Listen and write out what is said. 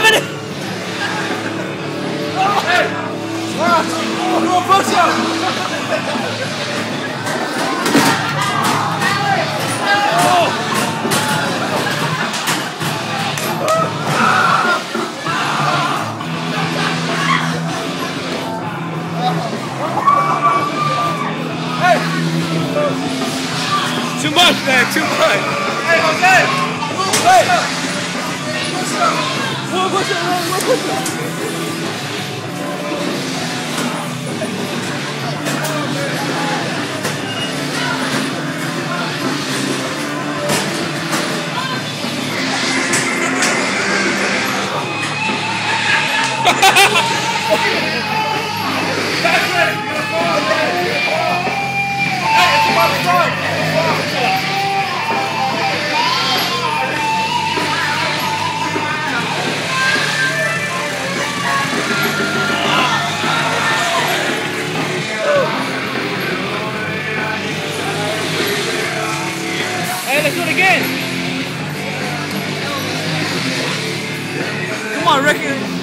Seven. Oh, hey. Oh. Too much, man, too much. Hey, okay. Hey. Hey, it's about to start. Let's do it again. Come on, Ricky.